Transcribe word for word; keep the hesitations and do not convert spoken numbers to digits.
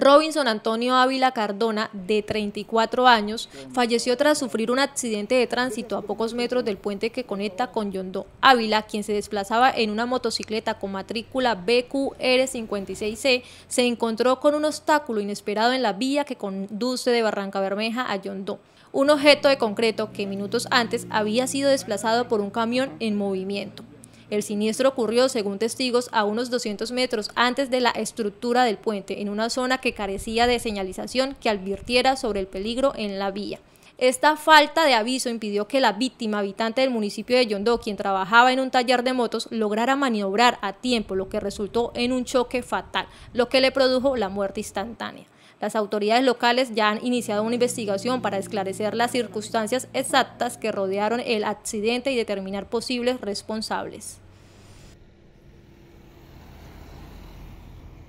Robinson Antonio Ávila Cardona, de treinta y cuatro años, falleció tras sufrir un accidente de tránsito a pocos metros del puente que conecta con Yondó. Ávila, quien se desplazaba en una motocicleta con matrícula B Q R cincuenta y seis C, se encontró con un obstáculo inesperado en la vía que conduce de Barrancabermeja a Yondó, un objeto de concreto que minutos antes había sido desplazado por un camión en movimiento. El siniestro ocurrió, según testigos, a unos doscientos metros antes de la estructura del puente, en una zona que carecía de señalización que advirtiera sobre el peligro en la vía. Esta falta de aviso impidió que la víctima, habitante del municipio de Yondó, quien trabajaba en un taller de motos, lograra maniobrar a tiempo, lo que resultó en un choque fatal, lo que le produjo la muerte instantánea. Las autoridades locales ya han iniciado una investigación para esclarecer las circunstancias exactas que rodearon el accidente y determinar posibles responsables.